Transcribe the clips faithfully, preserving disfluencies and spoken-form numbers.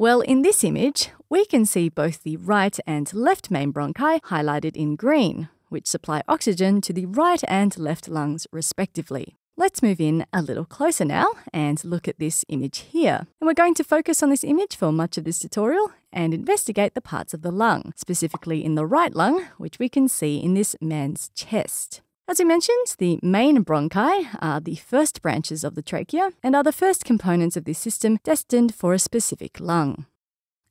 Well, in this image, we can see both the right and left main bronchi highlighted in green, which supply oxygen to the right and left lungs respectively. Let's move in a little closer now and look at this image here. And we're going to focus on this image for much of this tutorial and investigate the parts of the lung, specifically in the right lung, which we can see in this man's chest. As we mentioned, the main bronchi are the first branches of the trachea and are the first components of this system destined for a specific lung.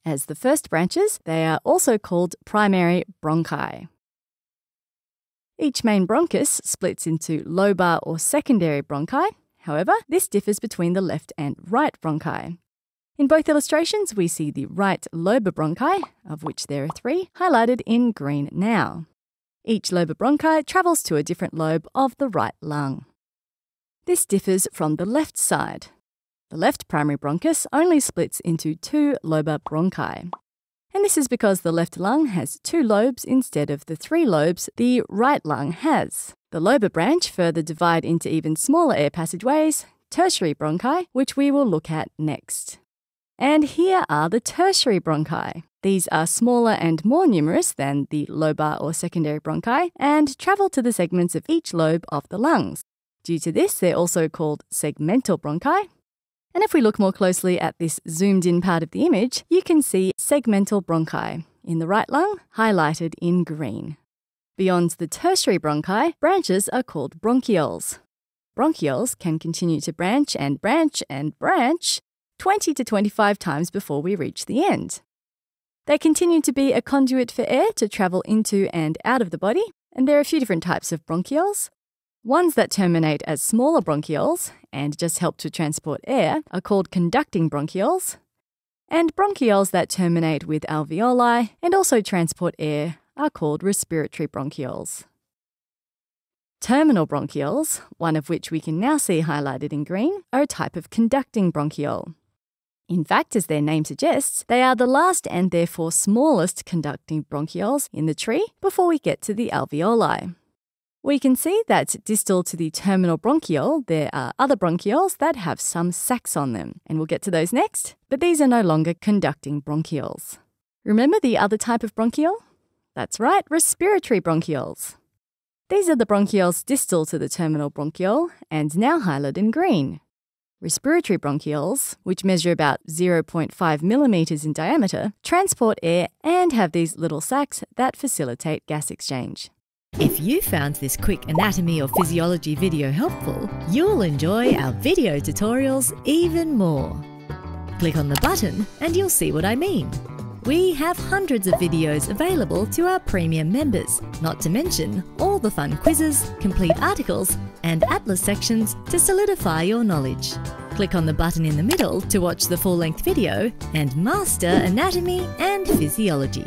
As the first branches, they are also called primary bronchi. Each main bronchus splits into lobar or secondary bronchi. However, this differs between the left and right bronchi. In both illustrations, we see the right lobar bronchi, of which there are three, highlighted in green now. Each lobar bronchi travels to a different lobe of the right lung. This differs from the left side. The left primary bronchus only splits into two lobar bronchi. And this is because the left lung has two lobes instead of the three lobes the right lung has. The lobar branch further divide into even smaller air passageways, tertiary bronchi, which we will look at next. And here are the tertiary bronchi. These are smaller and more numerous than the lobar or secondary bronchi and travel to the segments of each lobe of the lungs. Due to this, they're also called segmental bronchi. And if we look more closely at this zoomed-in part of the image, you can see segmental bronchi in the right lung, highlighted in green. Beyond the tertiary bronchi, branches are called bronchioles. Bronchioles can continue to branch and branch and branch twenty to twenty-five times before we reach the end. They continue to be a conduit for air to travel into and out of the body, and there are a few different types of bronchioles. Ones that terminate as smaller bronchioles and just help to transport air are called conducting bronchioles, and bronchioles that terminate with alveoli and also transport air are called respiratory bronchioles. Terminal bronchioles, one of which we can now see highlighted in green, are a type of conducting bronchiole. In fact, as their name suggests, they are the last and therefore smallest conducting bronchioles in the tree before we get to the alveoli. We can see that distal to the terminal bronchiole, there are other bronchioles that have some sacs on them, and we'll get to those next, but these are no longer conducting bronchioles. Remember the other type of bronchiole? That's right, respiratory bronchioles. These are the bronchioles distal to the terminal bronchiole and now highlighted in green. Respiratory bronchioles, which measure about zero point five millimeters in diameter, transport air and have these little sacs that facilitate gas exchange. If you found this quick anatomy or physiology video helpful, you'll enjoy our video tutorials even more. Click on the button and you'll see what I mean. We have hundreds of videos available to our premium members, not to mention all the fun quizzes, complete articles and atlas sections to solidify your knowledge. Click on the button in the middle to watch the full-length video and master anatomy and physiology.